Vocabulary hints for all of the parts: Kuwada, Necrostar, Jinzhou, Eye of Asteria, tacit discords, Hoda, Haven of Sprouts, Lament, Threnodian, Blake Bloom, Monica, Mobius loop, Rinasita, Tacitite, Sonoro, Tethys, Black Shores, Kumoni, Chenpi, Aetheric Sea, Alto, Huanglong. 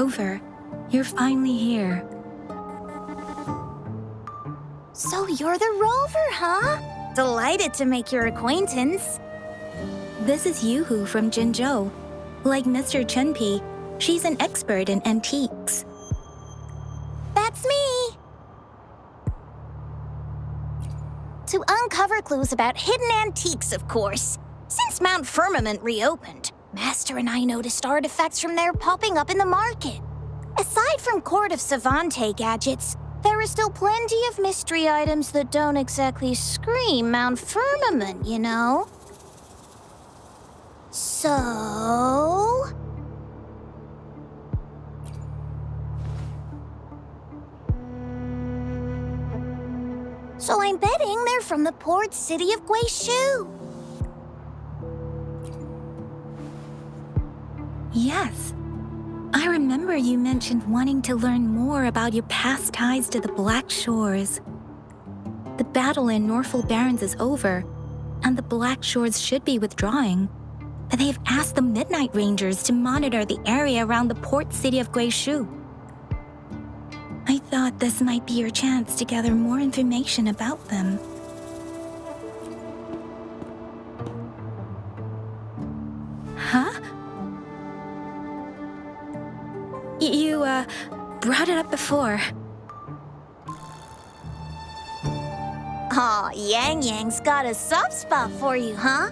over. You're finally here. So you're the Rover, huh? Delighted to make your acquaintance. This is Yuhu from Jinzhou. Like Mr. Chenpi, she's an expert in antiques. That's me! To uncover clues about hidden antiques, of course. Since Mount Firmament reopened, Master and I noticed artifacts from there popping up in the market. Aside from Court of Savants gadgets, there are still plenty of mystery items that don't exactly scream Mount Firmament, you know? So... I'm betting they're from the port city of Guishu. Yes. I remember you mentioned wanting to learn more about your past ties to the Black Shores. The battle in Norfolk Barrens is over, and the Black Shores should be withdrawing. But they've asked the Midnight Rangers to monitor the area around the port city of Guishu. I thought this might be your chance to gather more information about them. Huh? You brought it up before. Aw, Yang Yang's got a soft spot for you, huh?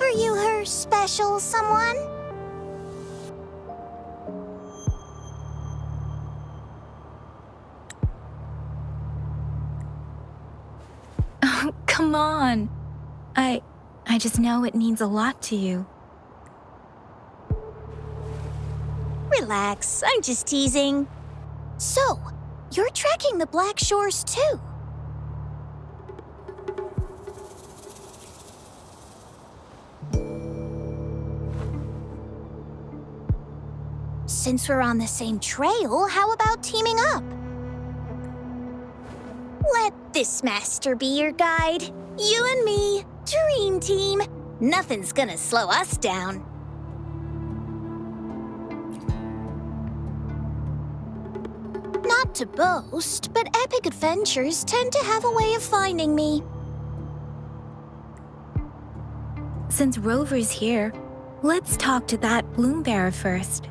Are you her special someone? Oh, come on. I just know it means a lot to you. Relax, I'm just teasing. So, you're tracking the Black Shores too? Since we're on the same trail, how about teaming up? Let this master be your guide. You and me, dream team. Nothing's gonna slow us down. Not to boast, but epic adventures tend to have a way of finding me. Since Rover's here, let's talk to that Bloombear first.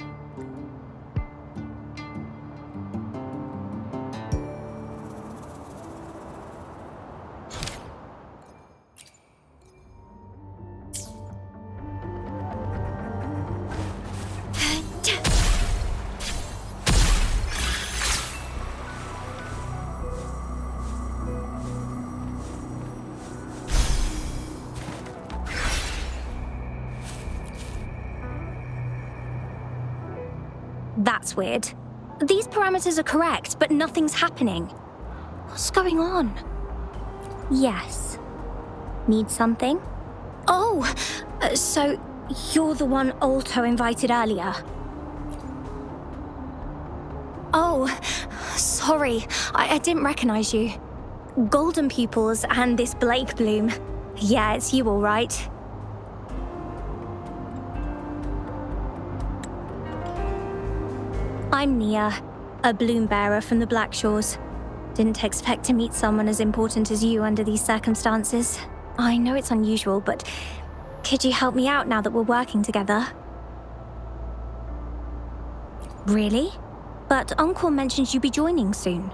That's weird. These parameters are correct, but nothing's happening. What's going on? Yes. Need something? Oh, so you're the one Alto invited earlier. Oh, sorry. I didn't recognize you. Golden pupils and this Blake Bloom. Yeah, it's you all right. I'm Nia, a Bloombearer from the Black Shores. Didn't expect to meet someone as important as you under these circumstances. I know it's unusual, but could you help me out now that we're working together? Really? But Uncle mentions you'll be joining soon.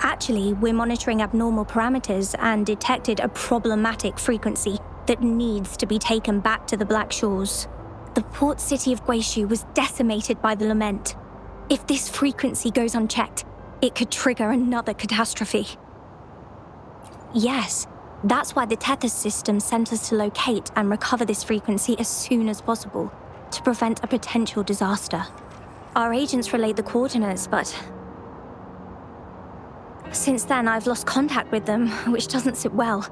Actually, we're monitoring abnormal parameters and detected a problematic frequency that needs to be taken back to the Black Shores. The port city of Guishu was decimated by the Lament. If this frequency goes unchecked, it could trigger another catastrophe. Yes, that's why the Tethys system sent us to locate and recover this frequency as soon as possible, to prevent a potential disaster. Our agents relayed the coordinates, but... since then, I've lost contact with them, which doesn't sit well.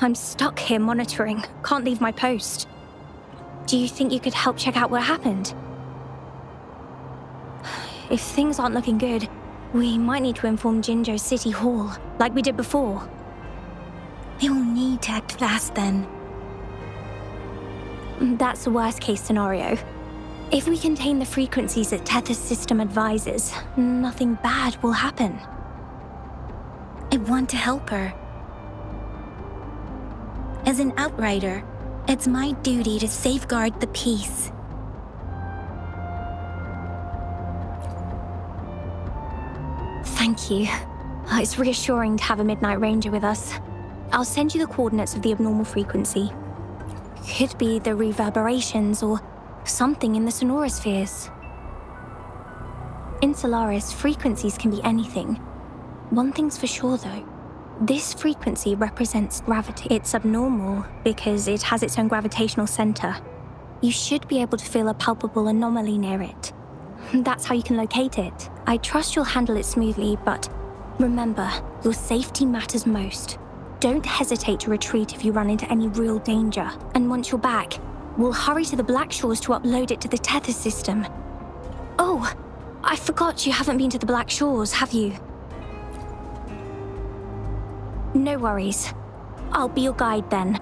I'm stuck here monitoring, can't leave my post. Do you think you could help check out what happened? If things aren't looking good, we might need to inform Jinzhou City Hall, like we did before. We'll need to act fast then. That's the worst case scenario. If we contain the frequencies that Tethys system advises, nothing bad will happen. I want to help her. As an outrider, it's my duty to safeguard the peace. Thank you. It's reassuring to have a Midnight Ranger with us. I'll send you the coordinates of the abnormal frequency. Could be the reverberations or something in the sonorospheres. In Solaris, frequencies can be anything. One thing's for sure though, this frequency represents gravity. It's abnormal because it has its own gravitational center. You should be able to feel a palpable anomaly near it. That's how you can locate it. I trust you'll handle it smoothly, but remember, your safety matters most. Don't hesitate to retreat if you run into any real danger. And once you're back, we'll hurry to the Black Shores to upload it to the Tether system. Oh, I forgot you haven't been to the Black Shores, have you? No worries. I'll be your guide then.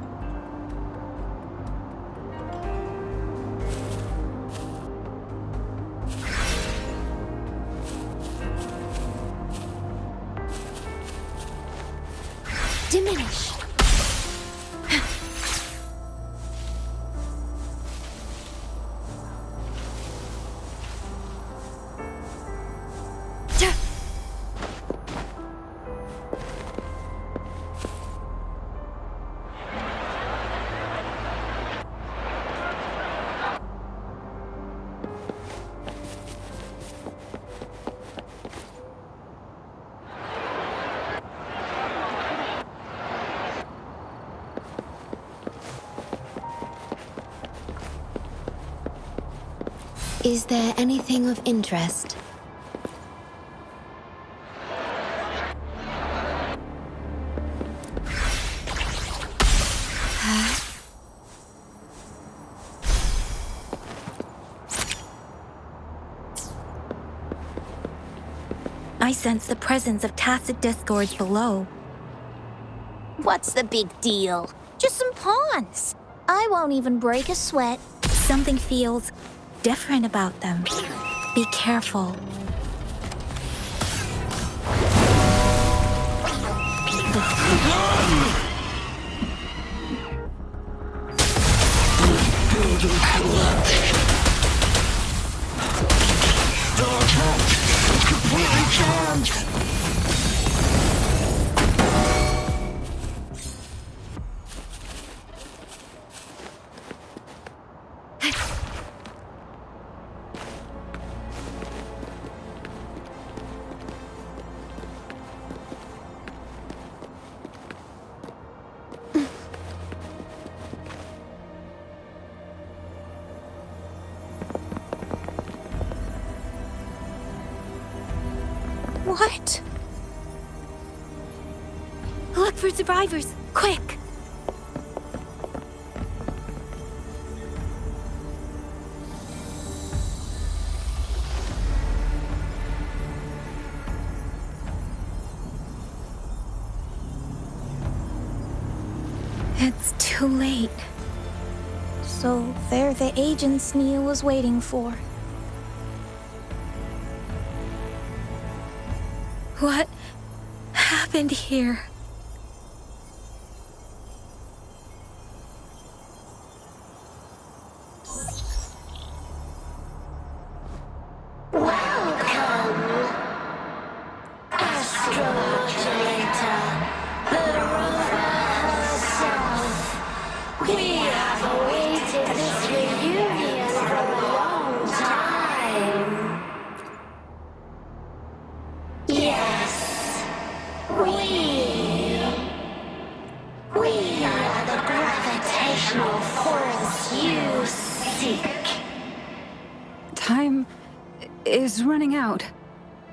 Diminish. Is there anything of interest? I sense the presence of tacit discords below. What's the big deal? Just some pawns. I won't even break a sweat. Something feels different about them. Be careful. What? Look for survivors, quick! It's too late. So they're the agents Nia was waiting for. What happened here?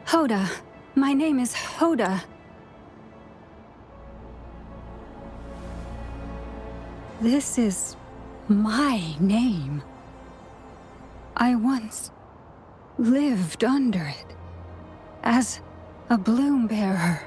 Hoda. My name is Hoda. This is my name. I once lived under it as a bloom bearer.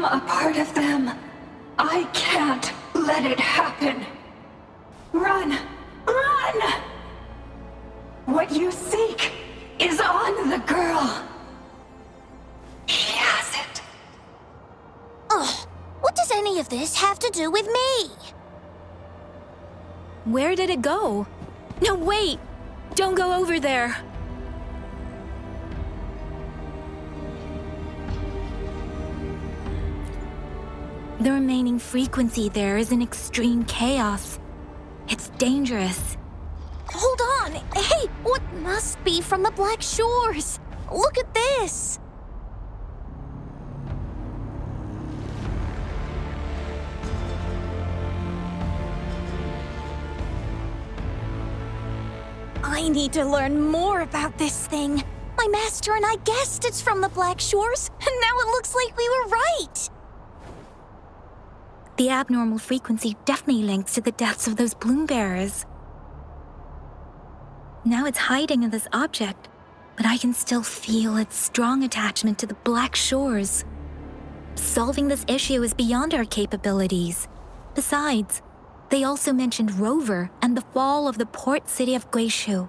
become a part of them. I can't let it happen. Run! Run! What you seek is on the girl. She has it. Ugh. What does any of this have to do with me? Where did it go? No, wait! Don't go over there. The remaining frequency there is in extreme chaos. It's dangerous. Hold on! Hey! What must be from the Black Shores? Look at this! I need to learn more about this thing. My master and I guessed it's from the Black Shores, and now it looks like we were right! The abnormal frequency definitely links to the deaths of those Bloombearers. Now it's hiding in this object, but I can still feel its strong attachment to the Black Shores. Solving this issue is beyond our capabilities. Besides, they also mentioned Rover and the fall of the port city of Guishu.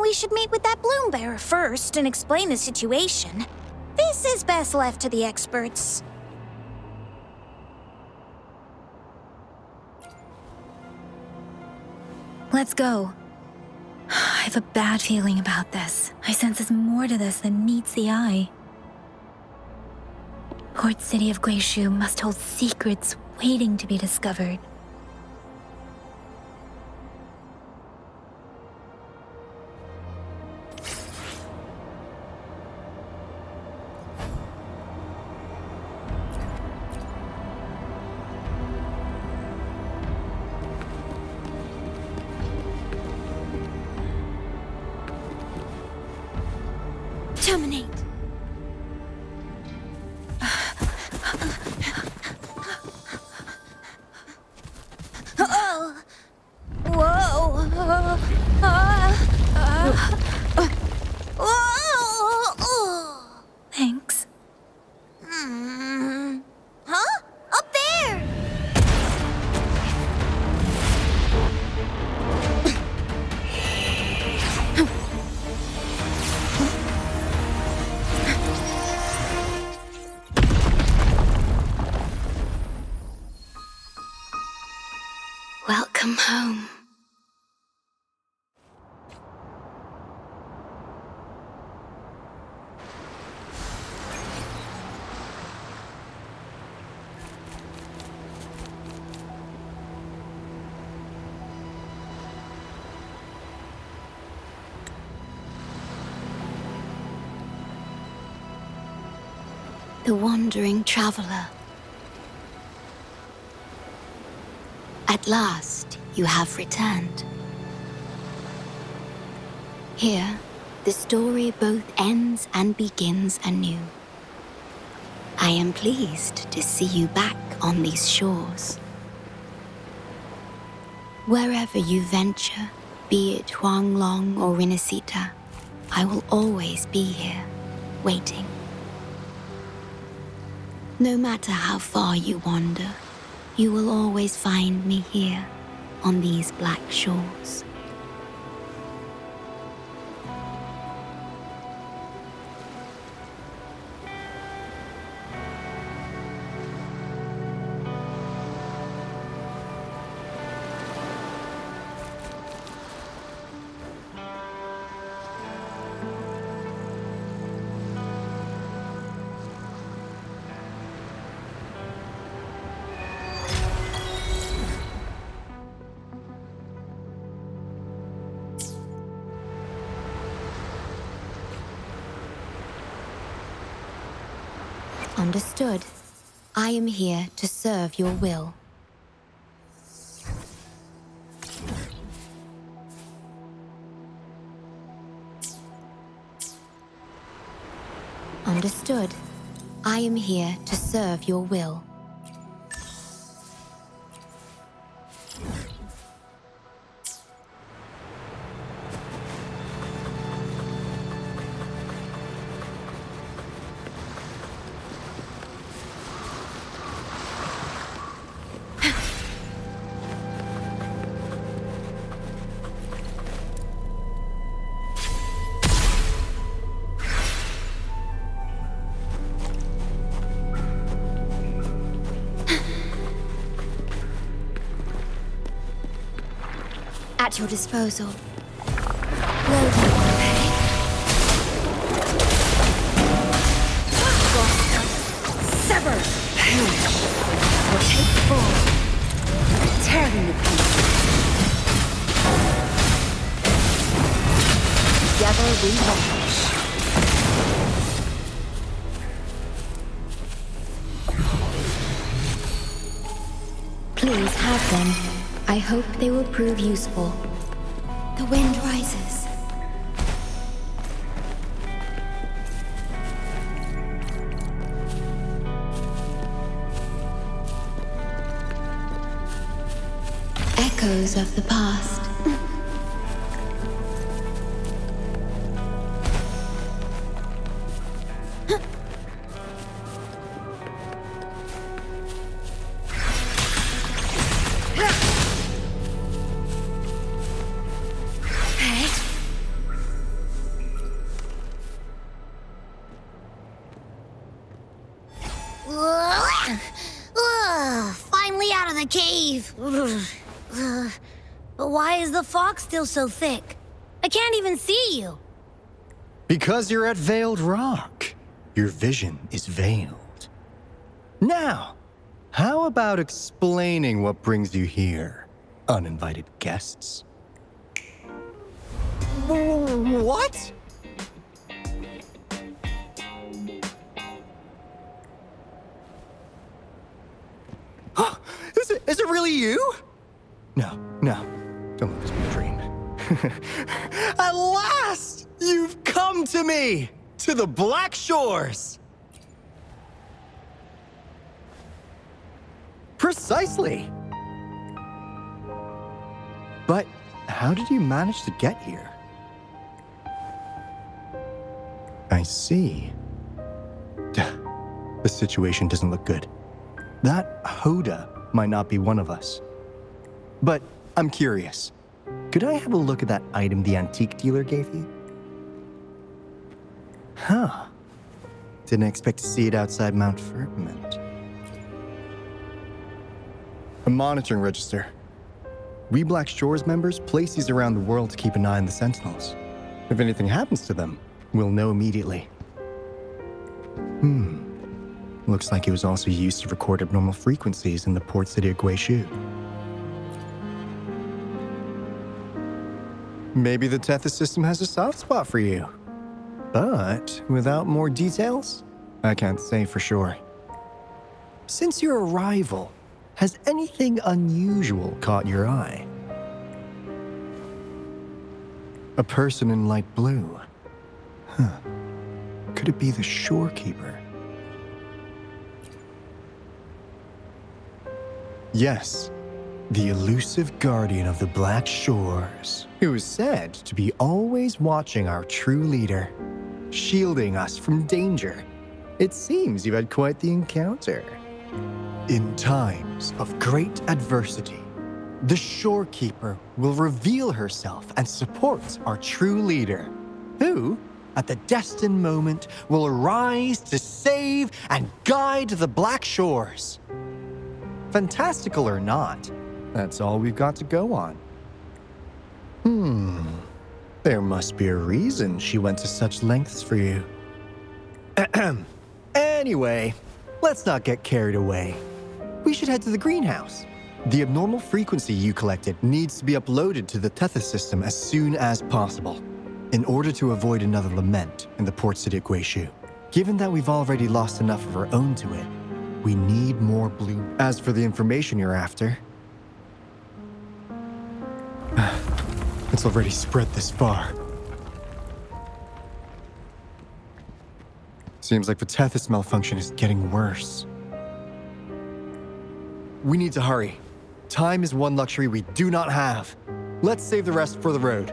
We should meet with that Bloombearer first and explain the situation. This is best left to the experts. Let's go. I have a bad feeling about this. I sense there's more to this than meets the eye. Port City of Guishu must hold secrets waiting to be discovered. The Wandering Traveler. At last, you have returned. Here, the story both ends and begins anew. I am pleased to see you back on these shores. Wherever you venture, be it Huanglong or Rinasita, I will always be here, waiting. No matter how far you wander, you will always find me here, on these Black Shores. Understood. I am here to serve your will. Understood. I am here to serve your will. at your disposal. Sever! Perish! Or take full! Tear them to pieces! Together we vanish. Please have them. I hope they will prove useful. The wind rises. Echoes of the past. Still so thick. I can't even see you. Because you're at Veiled Rock. Your vision is veiled. Now, how about explaining what brings you here, uninvited guests? What? Huh? Is it really you? No, no. Don't let this be a dream. At last! You've come to me! To the Black Shores! Precisely! But how did you manage to get here? I see. The situation doesn't look good. That Hoda might not be one of us. But I'm curious. Could I have a look at that item the antique dealer gave you? Huh. Didn't expect to see it outside Mount Firmament. A monitoring register. We Black Shores members place these around the world to keep an eye on the Sentinels. If anything happens to them, we'll know immediately. Looks like it was also used to record abnormal frequencies in the port city of Guishu. Maybe the Tethys system has a soft spot for you. But without more details, I can't say for sure. Since your arrival, has anything unusual caught your eye? A person in light blue. Huh. Could it be the Shorekeeper? Yes. The elusive guardian of the Black Shores, who is said to be always watching our true leader, shielding us from danger. It seems you've had quite the encounter. In times of great adversity, the Shorekeeper will reveal herself and support our true leader, who, at the destined moment, will arise to save and guide the Black Shores. Fantastical or not, that's all we've got to go on. There must be a reason she went to such lengths for you. Anyway, let's not get carried away. We should head to the greenhouse. The abnormal frequency you collected needs to be uploaded to the Tethys system as soon as possible, in order to avoid another lament in the port city of Guishu. Given that we've already lost enough of our own to it, we need more blue. As for the information you're after, it's already spread this far. Seems like the Tethys malfunction is getting worse. We need to hurry. Time is one luxury we do not have. Let's save the rest for the road.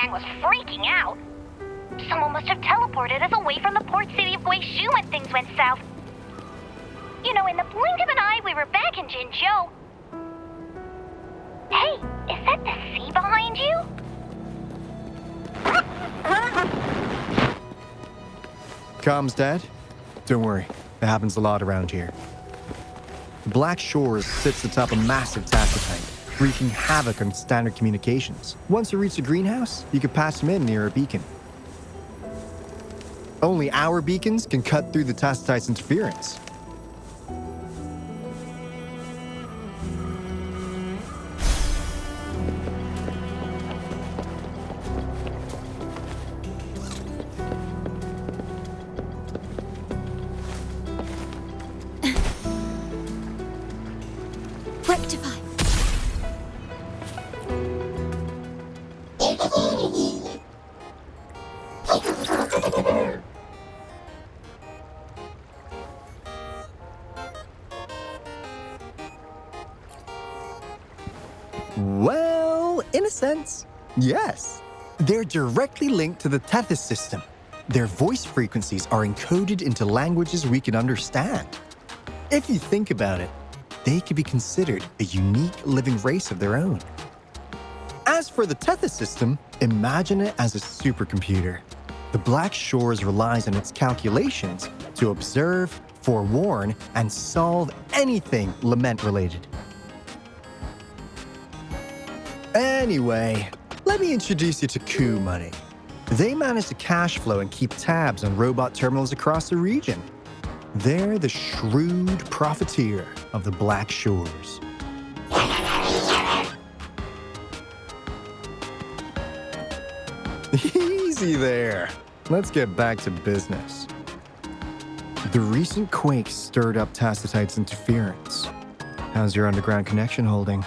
gang was freaking out. Someone must have teleported us away from the port city of Guishu when things went south. You know, in the blink of an eye, we were back in Jinzhou. Hey, is that the sea behind you? Comms, Dad? Don't worry. It happens a lot around here. The Black Shores sits atop a massive tacitite, wreaking havoc on standard communications. Once you reach the greenhouse, you can pass them in near a beacon. Only our beacons can cut through the tacitite's interference. Well, in a sense, yes. They're directly linked to the Tethys system. Their voice frequencies are encoded into languages we can understand. If you think about it, they could be considered a unique living race of their own. As for the Tethys system, imagine it as a supercomputer. The Black Shores relies on its calculations to observe, forewarn, and solve anything Lament-related. Anyway, let me introduce you to Ku Money. They manage the cash flow and keep tabs on robot terminals across the region. They're the shrewd profiteer of the Black Shores. Easy there. Let's get back to business. The recent quake stirred up Tacitite's interference. How's your underground connection holding?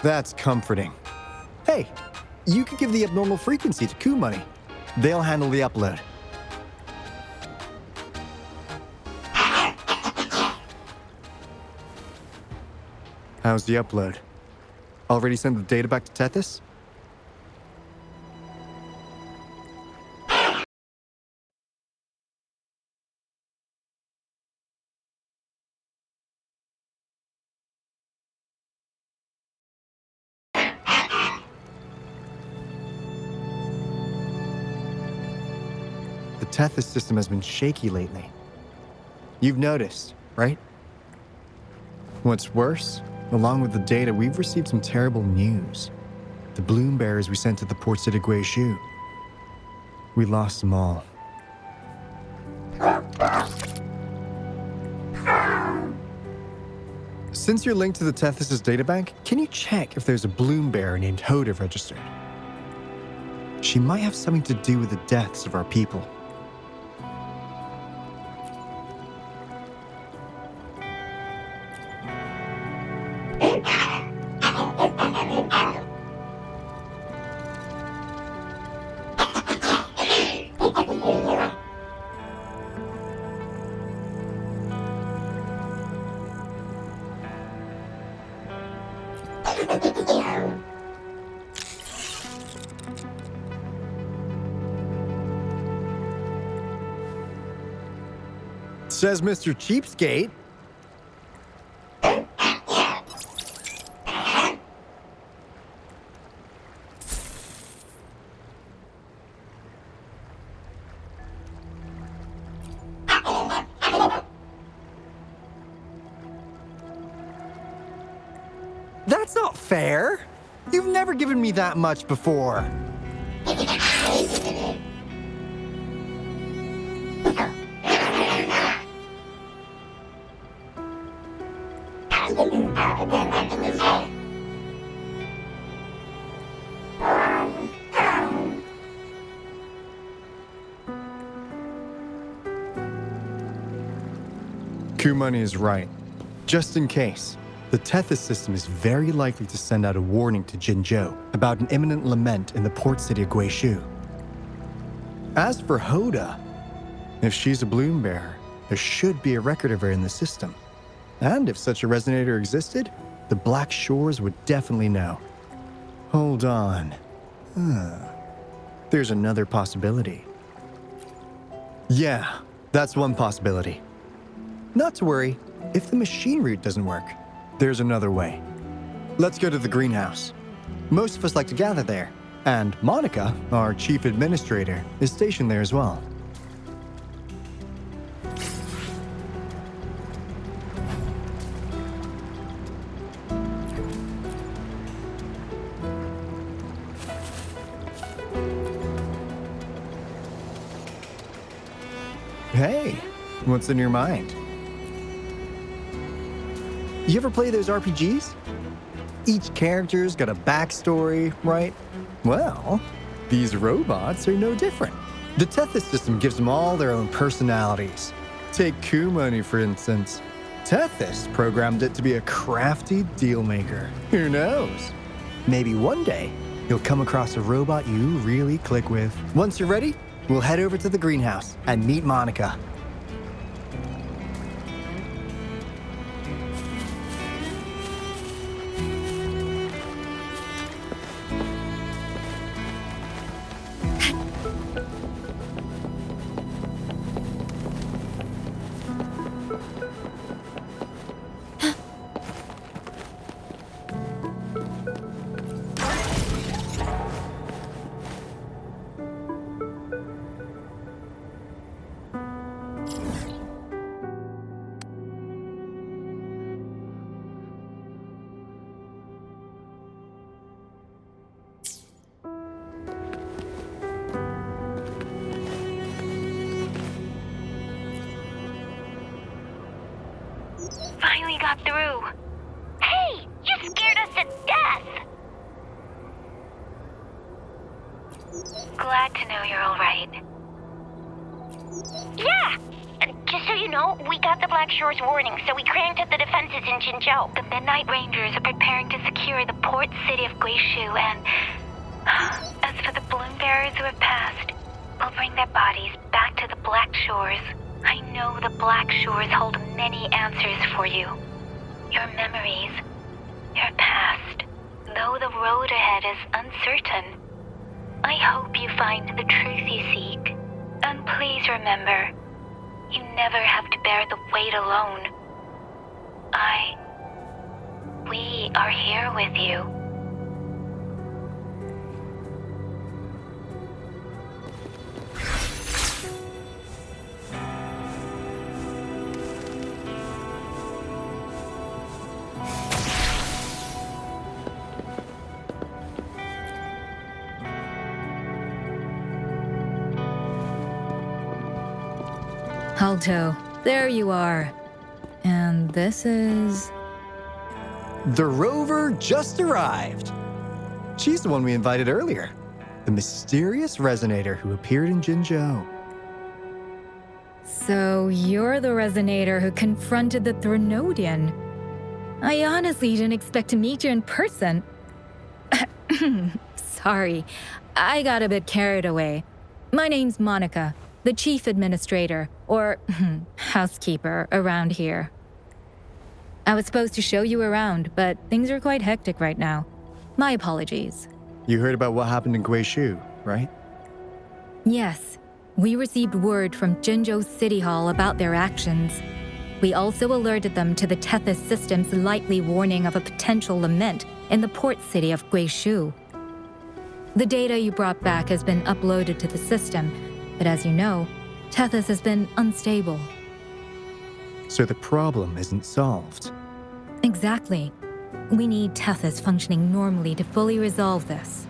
That's comforting. Hey, you could give the abnormal frequency to Ku Money. They'll handle the upload. How's the upload? Already sent the data back to Tethys? The Tethys system has been shaky lately. You've noticed, right? What's worse, along with the data, we've received some terrible news. The Bloombears we sent to the port city Guishu. We lost them all. Since you're linked to the Tethys' databank, can you check if there's a Bloombear named Hoda registered? She might have something to do with the deaths of our people. Says Mr. Cheapskate. That's not fair. You've never given me that much before. Kumoni is right. Just in case, the Tethys system is very likely to send out a warning to Jinzhou about an imminent lament in the port city of Guishu. As for Hoda, if she's a Bloombearer, there should be a record of her in the system. And if such a resonator existed, The Black Shores would definitely know. Hold on. There's another possibility. Yeah, that's one possibility. Not to worry, if the machine route doesn't work, there's another way. Let's go to the greenhouse. Most of us like to gather there, and Monica, our chief administrator, is stationed there as well. Hey, what's in your mind? You ever play those RPGs? Each character's got a backstory, right? Well, these robots are no different. The Tethys system gives them all their own personalities. Take Ku Money, for instance. Tethys programmed it to be a crafty dealmaker. Who knows? Maybe one day, you'll come across a robot you really click with. Once you're ready, we'll head over to the greenhouse and meet Monica. The Midnight Rangers are preparing to secure the port city of Guishu, and as for the Bloombearers who have passed, we'll bring their bodies back to the Black Shores. I know the Black Shores hold many answers for you. Your memories, your past, though the road ahead is uncertain. I hope you find the truth you seek. And please remember, you never have to bear the weight alone. We are here with you. Alto, there you are. And this is... The Rover just arrived. She's the one we invited earlier. The mysterious resonator who appeared in Jinzhou. So you're the resonator who confronted the Threnodian. I honestly didn't expect to meet you in person. Sorry, I got a bit carried away. My name's Monica, the chief administrator, or housekeeper around here. I was supposed to show you around, but things are quite hectic right now. My apologies. You heard about what happened in Guishu, right? Yes. We received word from Jinzhou City Hall about their actions. We also alerted them to the Tethys system's lightly warning of a potential lament in the port city of Guishu. The data you brought back has been uploaded to the system, but as you know, Tethys has been unstable. So the problem isn't solved. Exactly. We need Tethys functioning normally to fully resolve this.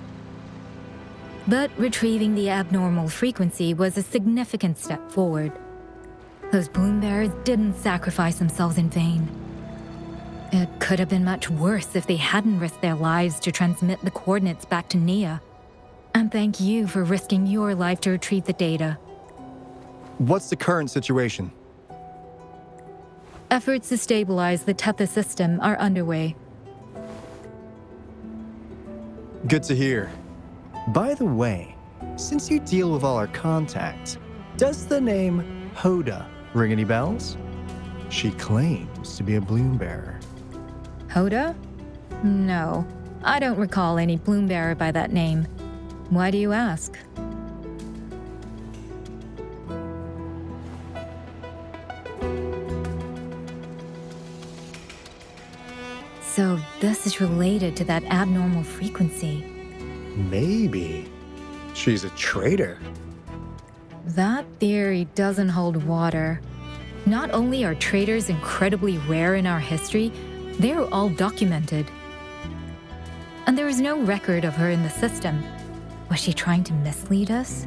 But retrieving the abnormal frequency was a significant step forward. Those Bloombearers didn't sacrifice themselves in vain. It could have been much worse if they hadn't risked their lives to transmit the coordinates back to Nia. And thank you for risking your life to retrieve the data. What's the current situation? Efforts to stabilize the Tethys system are underway. Good to hear. By the way, since you deal with all our contacts, does the name Hoda ring any bells? She claims to be a Bloombearer. Hoda? No, I don't recall any Bloombearer by that name. Why do you ask? So this is related to that abnormal frequency. Maybe. She's a traitor. That theory doesn't hold water. Not only are traitors incredibly rare in our history, they're all documented. And there is no record of her in the system. Was she trying to mislead us?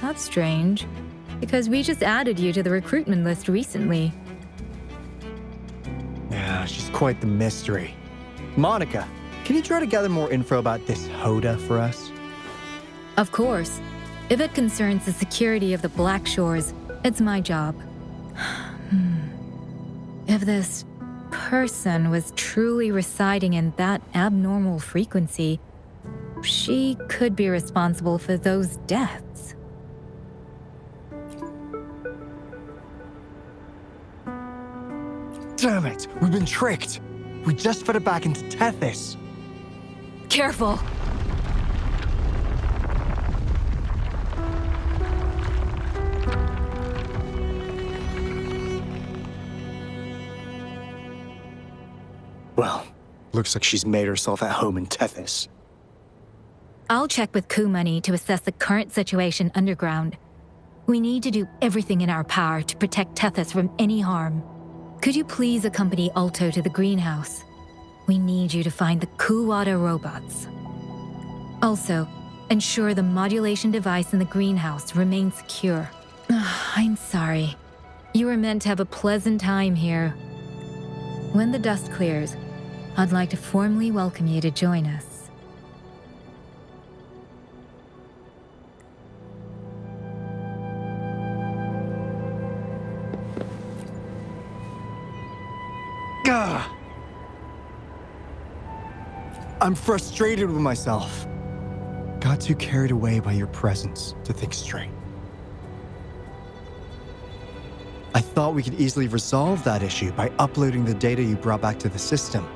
That's strange. Because we just added you to the recruitment list recently. She's quite the mystery. Monica, can you try to gather more info about this Hoda for us? Of course. If it concerns the security of the Black Shores, it's my job. If this person was truly residing in that abnormal frequency, she could be responsible for those deaths. Damn it! We've been tricked! We just fed it back into Tethys! Careful! Well, looks like she's made herself at home in Tethys. I'll check with Ku Money to assess the current situation underground. We need to do everything in our power to protect Tethys from any harm. Could you please accompany Alto to the greenhouse? We need you to find the Kuwada robots. Also, ensure the modulation device in the greenhouse remains secure. I'm sorry. You were meant to have a pleasant time here. When the dust clears, I'd like to formally welcome you to join us. Gah! I'm frustrated with myself. Got too carried away by your presence to think straight. I thought we could easily resolve that issue by uploading the data you brought back to the system.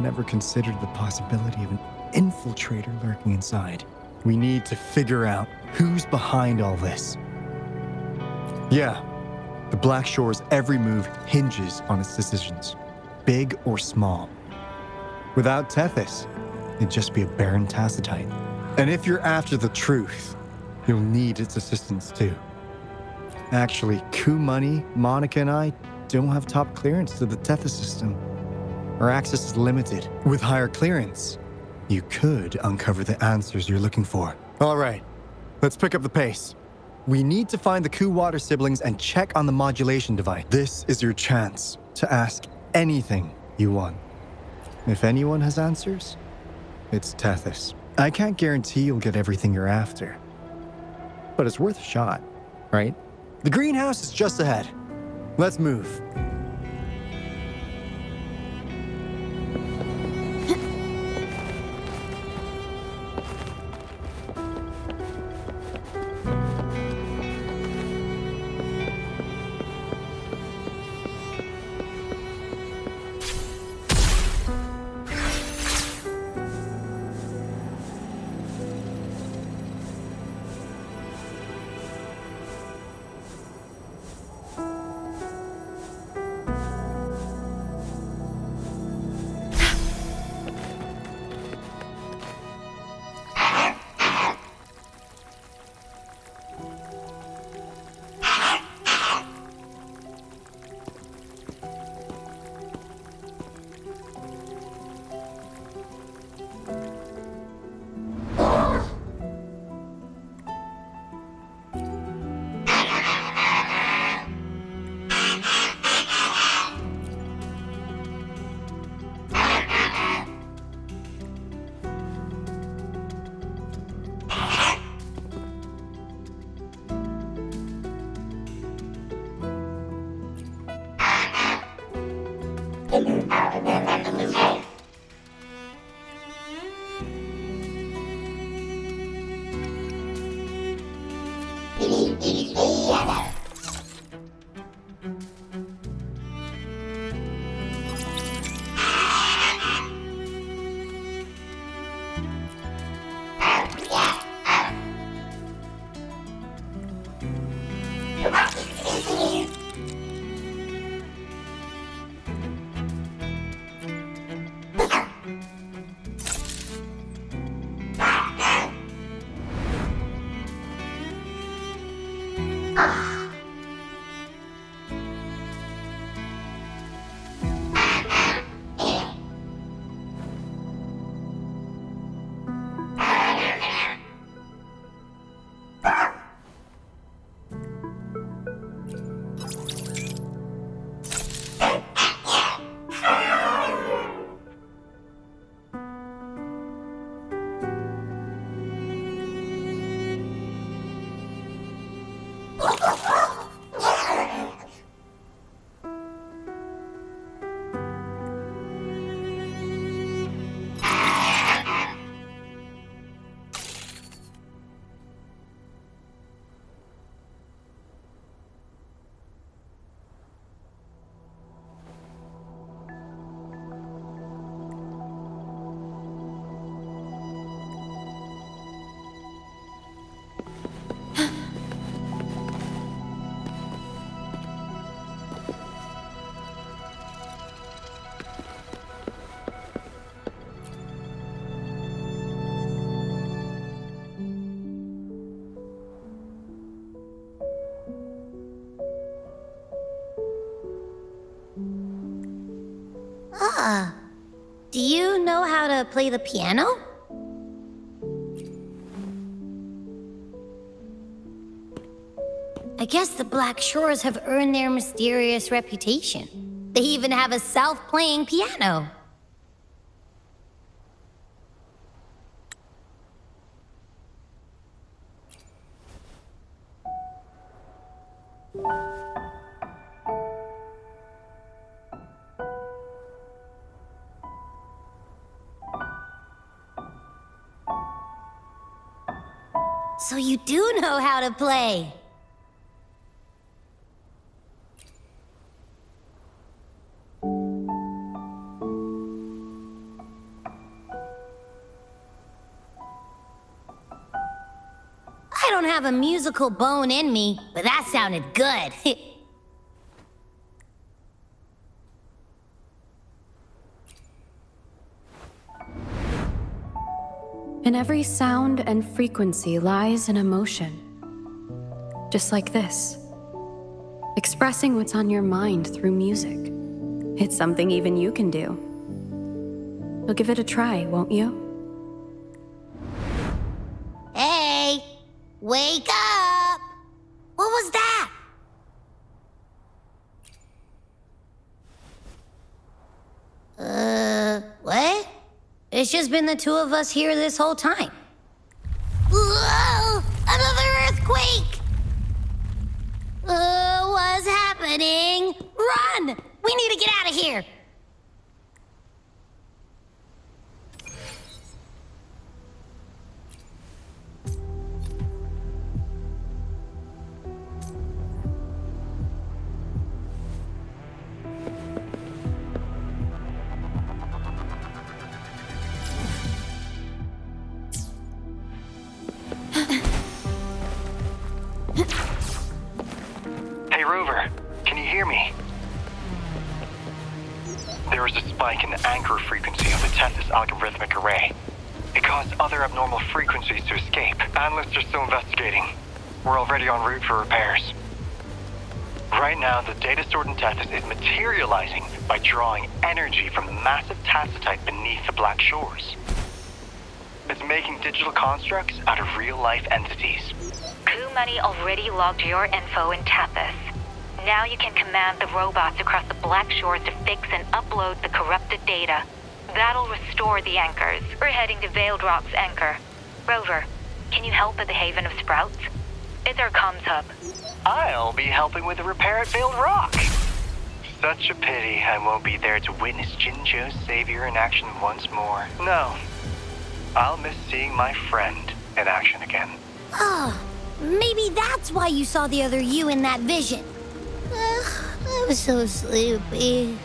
Never considered the possibility of an infiltrator lurking inside. We need to figure out who's behind all this. Yeah. The Black Shore's every move hinges on its decisions, big or small. Without Tethys, it'd just be a barren tacitite. And if you're after the truth, you'll need its assistance too. Actually, Ku Money, Monica, and I don't have top clearance to the Tethys system. Our access is limited. With higher clearance, you could uncover the answers you're looking for. All right, let's pick up the pace. We need to find the Ku Water siblings and check on the modulation device. This is your chance to ask anything you want. If anyone has answers, it's Tethys. I can't guarantee you'll get everything you're after, but it's worth a shot, right? The greenhouse is just ahead. Let's move. Ah. Do you know how to play the piano? I guess the Black Shores have earned their mysterious reputation. They even have a self-playing piano. So you do know how to play. I don't have a musical bone in me, but that sounded good. In every sound and frequency lies an emotion, just like this. Expressing what's on your mind through music. It's something even you can do. You'll give it a try, won't you? Hey! Wake up! What was that? What? It's just been the two of us here this whole time. Whoa! Another earthquake! What's happening? Run! We need to get out of here! En route for repairs. Right now, the data stored in Tethys is materializing by drawing energy from the massive tacitite beneath the Black Shores. It's making digital constructs out of real-life entities. Ku Money already logged your info in Tethys. Now you can command the robots across the Black Shores to fix and upload the corrupted data. That'll restore the anchors. We're heading to Veiled Rock's anchor. Rover, can you help at the Haven of Sprouts? It's our comms hub. I'll be helping with the repair at Veiled Rock. Such a pity I won't be there to witness Jinzhou's savior in action once more. No. I'll miss seeing my friend in action again. Oh, maybe that's why you saw the other you in that vision. I'm so sleepy.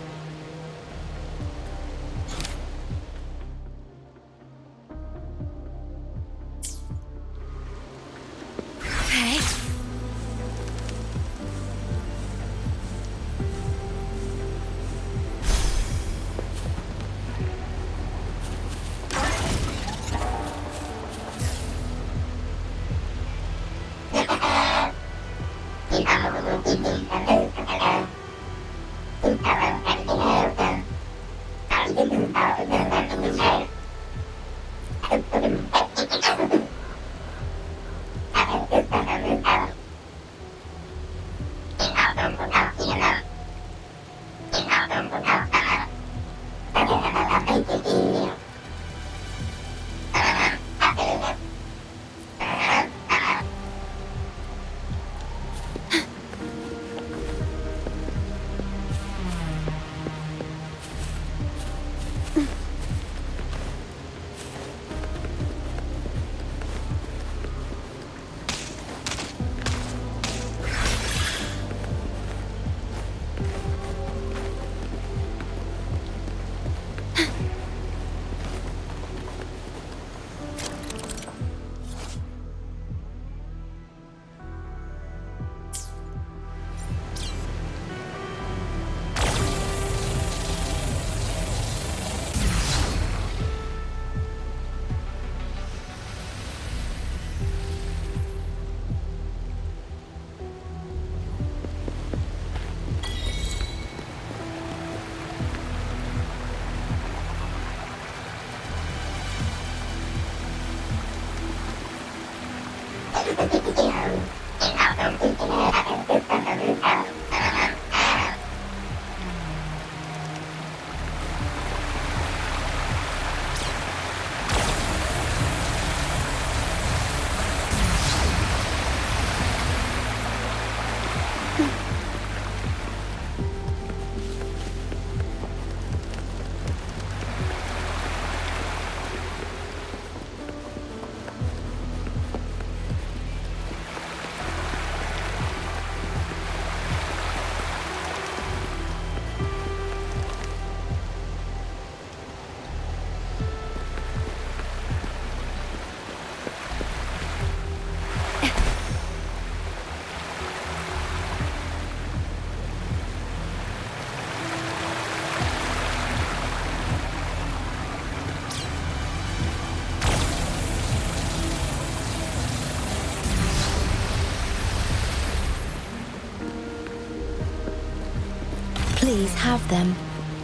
seas have them.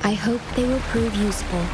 I hope they will prove useful.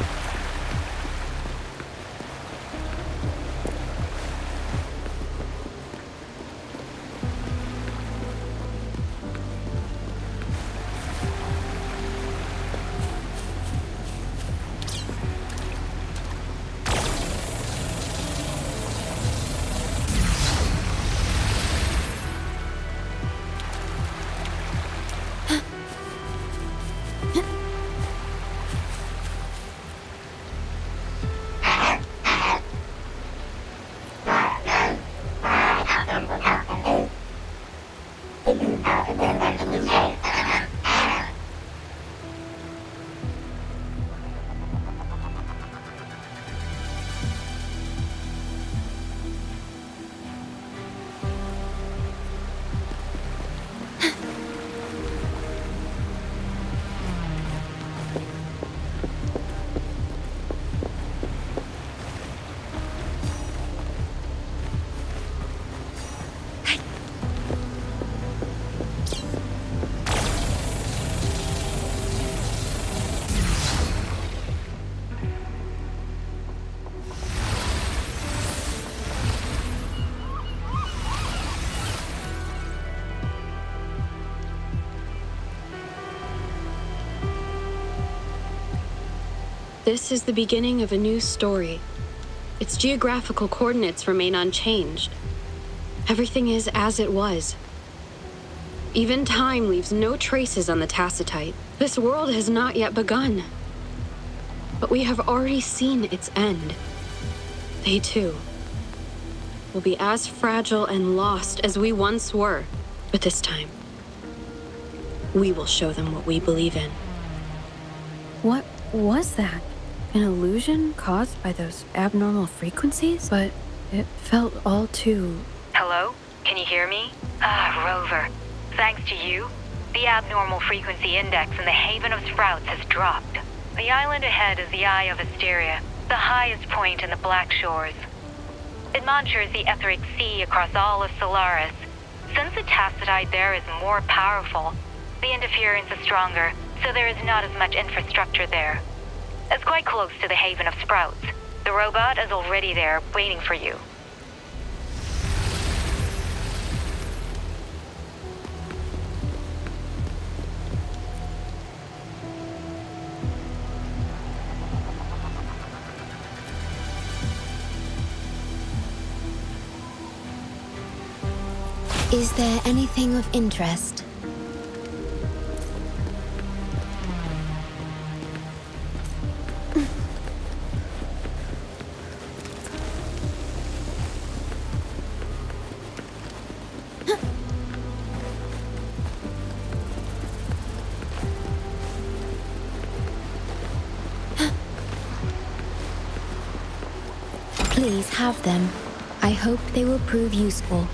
This is the beginning of a new story. Its geographical coordinates remain unchanged. Everything is as it was. Even time leaves no traces on the Tacitite. This world has not yet begun. But we have already seen its end. They too will be as fragile and lost as we once were. But this time, we will show them what we believe in. What was that? An illusion caused by those abnormal frequencies? But it felt all too... Hello? Can you hear me? Rover. Thanks to you, the abnormal frequency index in the Haven of Sprouts has dropped. The island ahead is the Eye of Asteria, the highest point in the Black Shores. It monitors the Aetheric Sea across all of Solaris. Since the Tacitite there is more powerful, the interference is stronger, so there is not as much infrastructure there. It's quite close to the Haven of Sprouts. The robot is already there, waiting for you. Is there anything of interest? Please have them. I hope they will prove useful.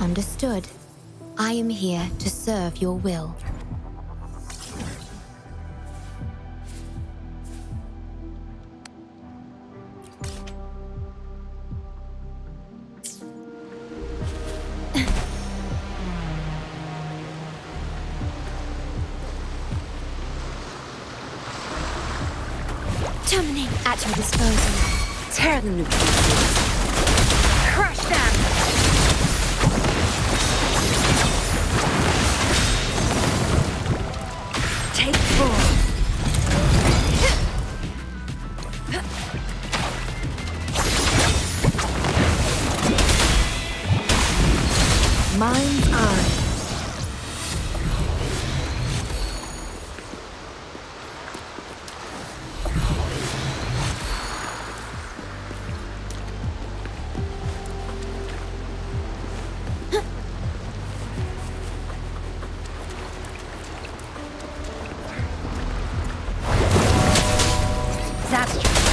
Understood. I am here to serve your will. At your disposal. Tear them to pieces. Crush them! Take four. Mine are.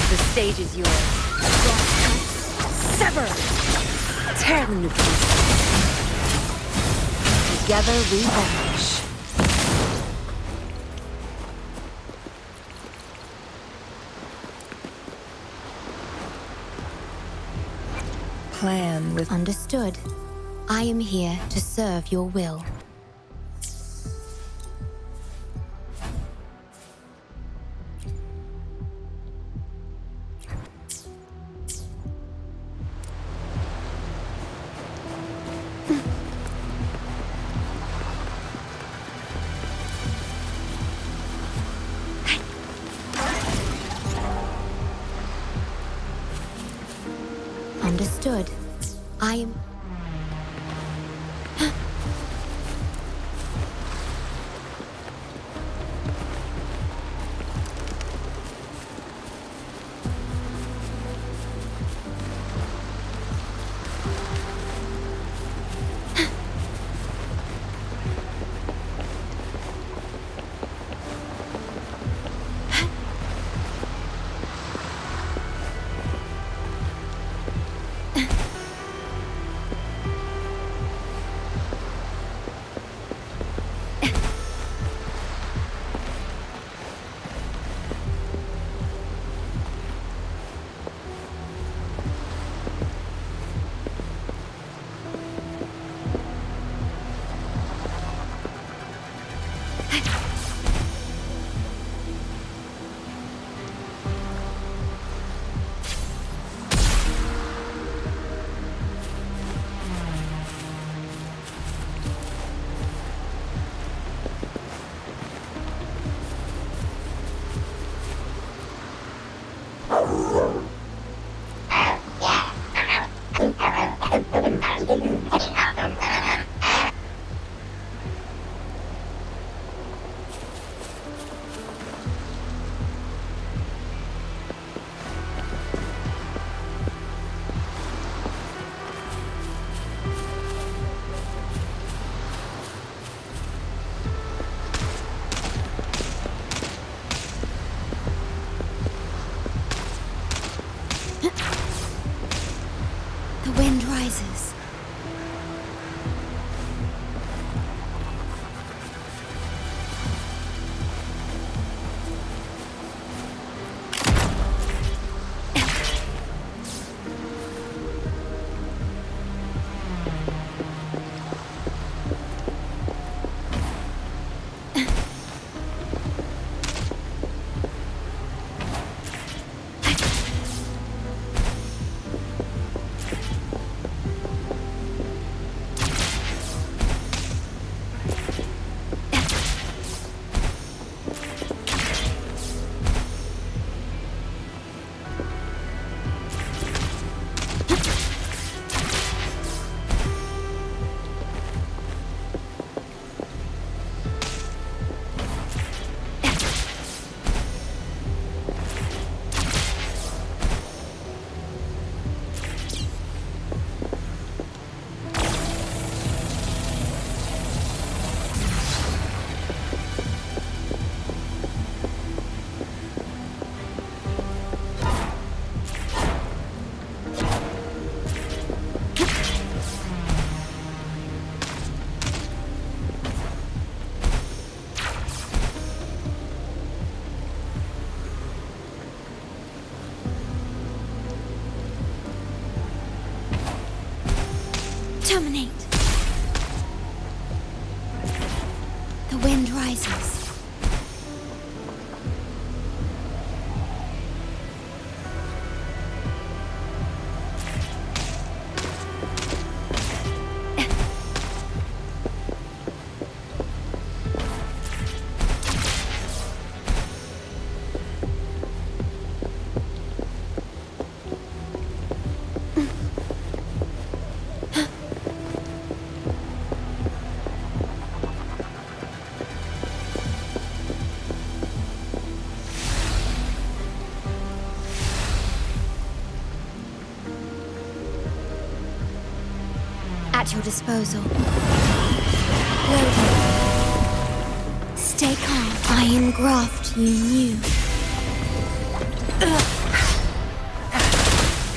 The stage is yours. Sever! Tear them to pieces. Together we vanish. Plan with... Understood. I am here to serve your will. Understood. I am... Terminate. The wind rises. At your disposal. Loading. Stay calm. Iron graft you knew.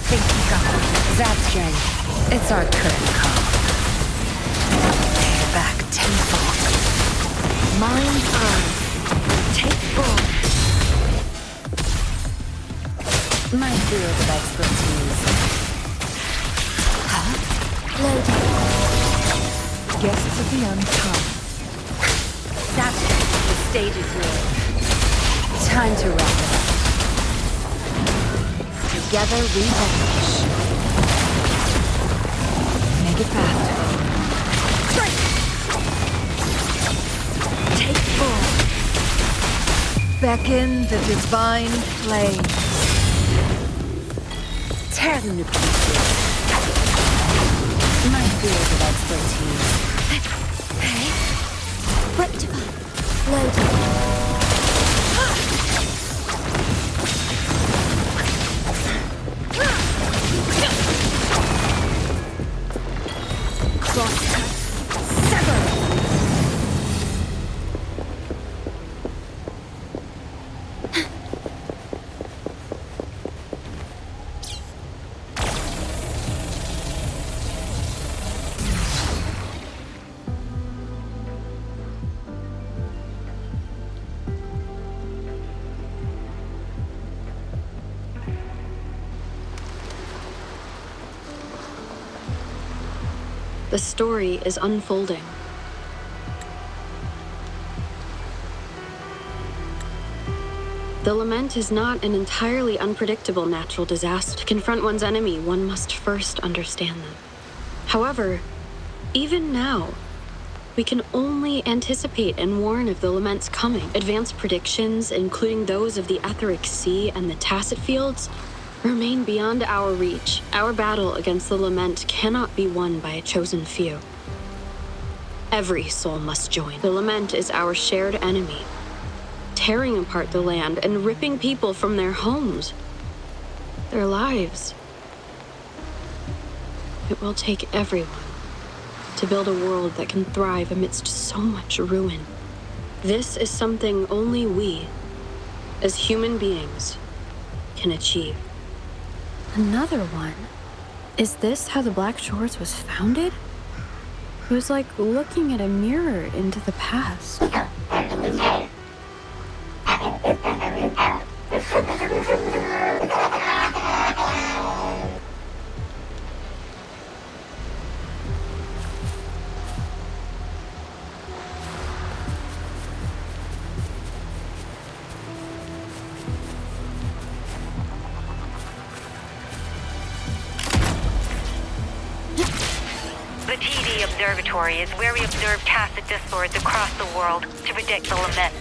Thank you, God. Zabstring. It's our current call. They're back. Tenfold. Mind on. Take full. My field of expertise. Huh? Loading. Guests of the uncommon. That's it. The stage is real. Time to wrap it up. Together we vanish. Make it faster. Take full. Beckon the divine flame. Tear them to pieces. My field of expertise. Hey. Rectify. Loaded. Cross-cut. Sever. The story is unfolding. The Lament is not an entirely unpredictable natural disaster. To confront one's enemy, one must first understand them. However, even now, we can only anticipate and warn of the Lament's coming. Advanced predictions, including those of the Aetheric Sea and the tacit fields, remain beyond our reach. Our battle against the Lament cannot be won by a chosen few. Every soul must join. The Lament is our shared enemy, tearing apart the land and ripping people from their homes, their lives. It will take everyone to build a world that can thrive amidst so much ruin. This is something only we, as human beings, can achieve. Another one? Is this how the Black Shores was founded? It was like looking at a mirror into the past. Is where we observe tacit discords across the world to predict the Lament.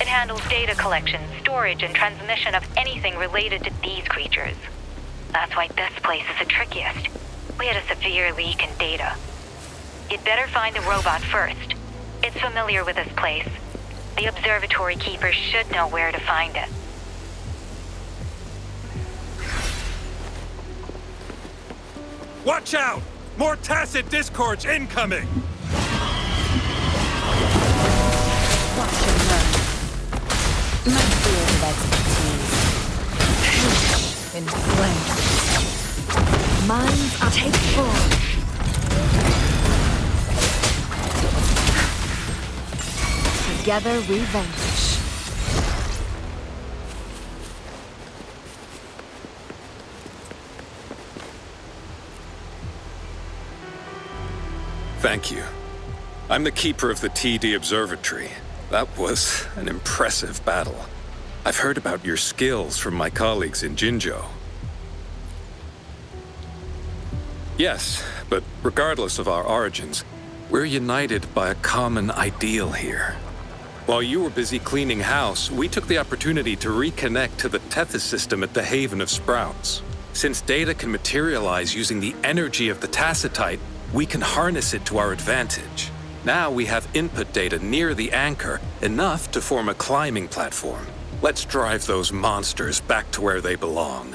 It handles data collection, storage, and transmission of anything related to these creatures. That's why this place is the trickiest. We had a severe leak in data. You'd better find the robot first. It's familiar with this place. The observatory keeper should know where to find it. Watch out! More tacit discords incoming! Watch and learn. My field of expertise. In flames. Mine are take form. Together we vanish. Thank you. I'm the keeper of the TD Observatory. That was an impressive battle. I've heard about your skills from my colleagues in Jinzhou. Yes, but regardless of our origins, we're united by a common ideal here. While you were busy cleaning house, we took the opportunity to reconnect to the Tethys system at the Haven of Sprouts. Since data can materialize using the energy of the tacitite, we can harness it to our advantage. Now we have input data near the anchor, enough to form a climbing platform. Let's drive those monsters back to where they belong.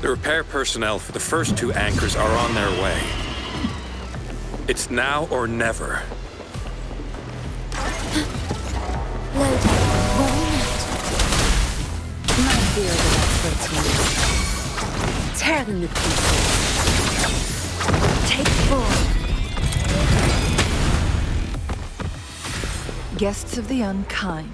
The repair personnel for the first two anchors are on their way. It's now or never. Load. My fear of expertise. Tear them to pieces. Take form. Guests of the unkind.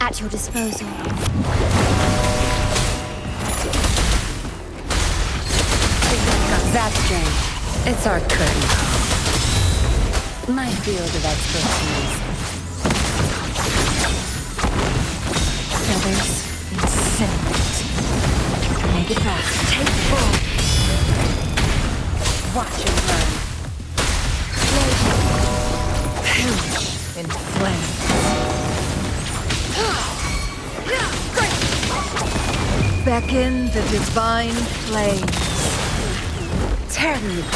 At your disposal. That's strange. It's our curtain call. My field of expertise. Feathers, incinerate. Make it fast. Take full. Watch and learn. Perish in flames. Beckon the divine flames. Tear me to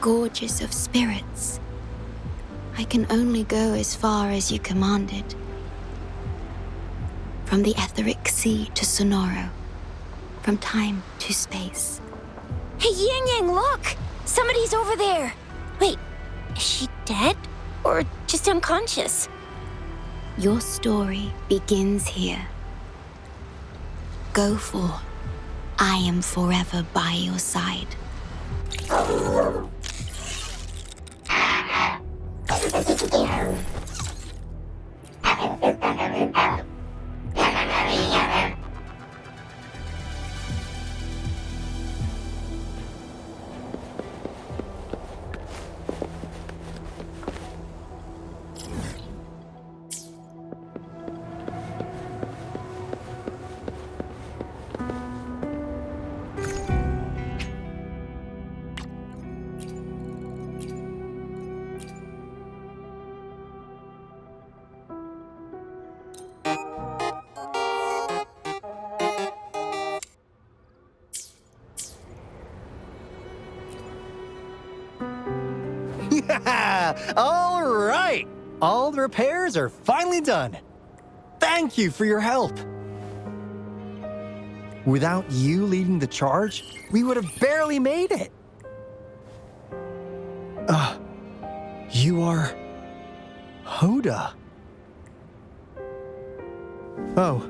gorges of spirits. I can only go as far as you commanded. From the Aetheric Sea to Sonoro. From time to space. Hey, Yin Yang, look! Somebody's over there! Wait, is she dead? Or just unconscious? Your story begins here. Go forth. I am forever by your side. All right! All the repairs are finally done. Thank you for your help. Without you leading the charge, we would have barely made it. You are... Hoda. Oh,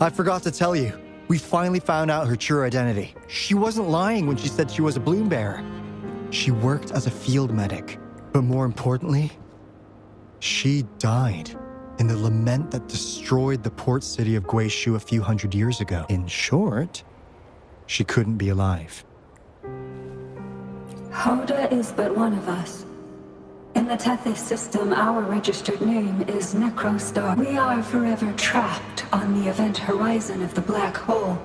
I forgot to tell you. We finally found out her true identity. She wasn't lying when she said she was a Bloombear. She worked as a field medic, but more importantly, she died in the lament that destroyed the port city of Guishu a few hundred years ago. In short, she couldn't be alive. Hoda is but one of us. In the Tethys system, our registered name is Necrostar. We are forever trapped on the event horizon of the black hole,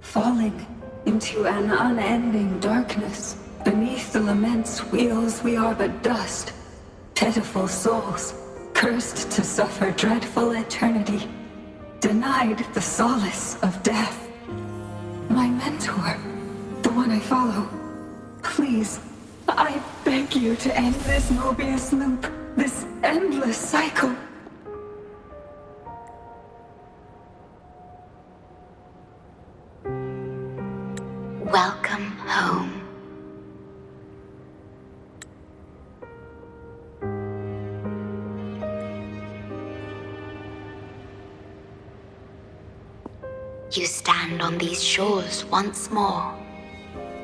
falling into an unending darkness. Beneath the lament's wheels, we are but dust, pitiful souls, cursed to suffer dreadful eternity, denied the solace of death. My mentor, the one I follow, please, I beg you to end this Mobius loop, this endless cycle. Welcome home. You stand on these shores once more.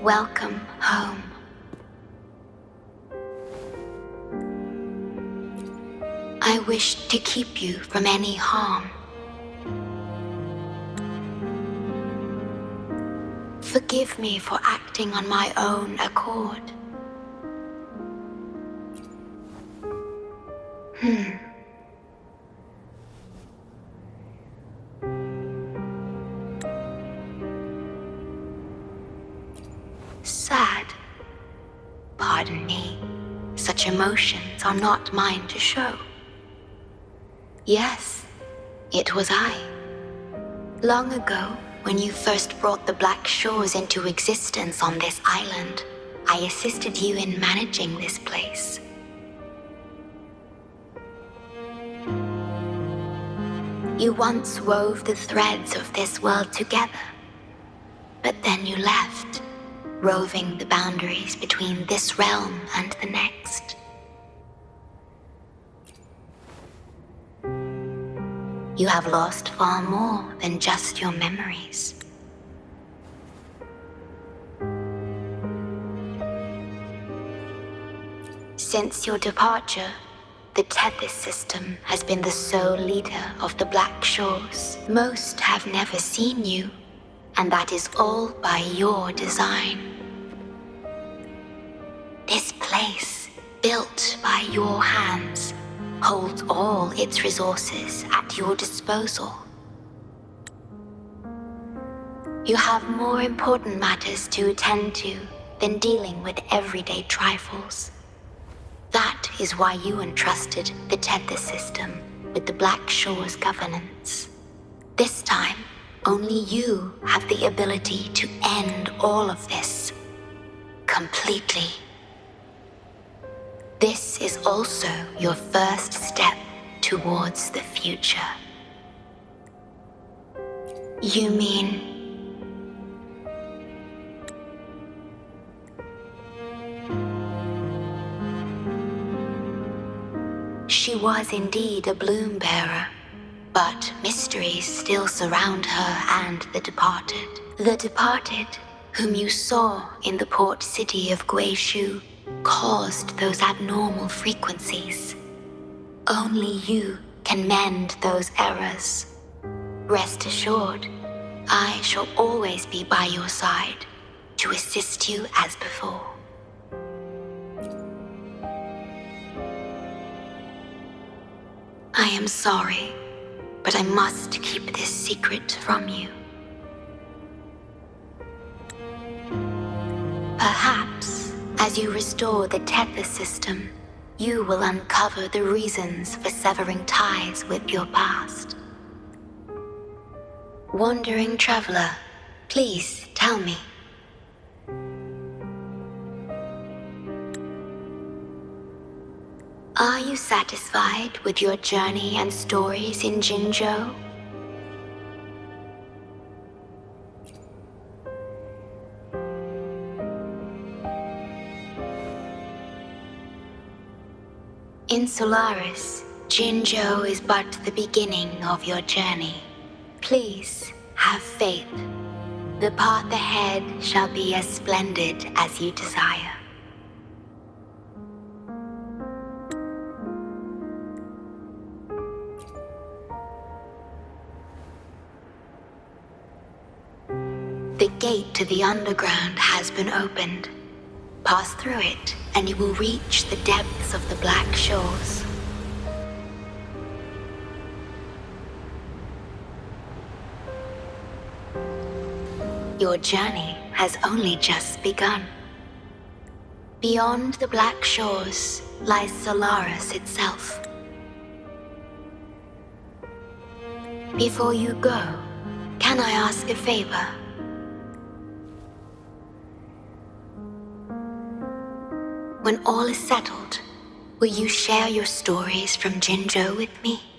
Welcome home. I wish to keep you from any harm. Forgive me for acting on my own accord. Sad. Pardon me. Such emotions are not mine to show. Yes, it was I. Long ago, when you first brought the Black Shores into existence on this island, I assisted you in managing this place. You once wove the threads of this world together, but then you left, roving the boundaries between this realm and the next. You have lost far more than just your memories. Since your departure, the Tethys system has been the sole leader of the Black Shores. Most have never seen you, and that is all by your design. This place, built by your hands, holds all its resources at your disposal. You have more important matters to attend to than dealing with everyday trifles. That is why you entrusted the Tether system with the Black Shores governance. This time, only you have the ability to end all of this completely. This is also your first step towards the future. You mean... She was indeed a bloom bearer, but mysteries still surround her and the departed. The departed, whom you saw in the port city of Guishu, caused those abnormal frequencies. Only you can mend those errors. Rest assured, I shall always be by your side to assist you as before. I am sorry, but I must keep this secret from you. Perhaps, as you restore the Tether system, you will uncover the reasons for severing ties with your past. Wandering traveler, please tell me. Are you satisfied with your journey and stories in Jinzhou? In Solaris, Jinzhou is but the beginning of your journey. Please, have faith. The path ahead shall be as splendid as you desire. The gate to the underground has been opened. Pass through it, and you will reach the depths of the Black Shores. Your journey has only just begun. Beyond the Black Shores lies Solaris itself. Before you go, can I ask a favor? When all is settled, will you share your stories from Jinzhou with me?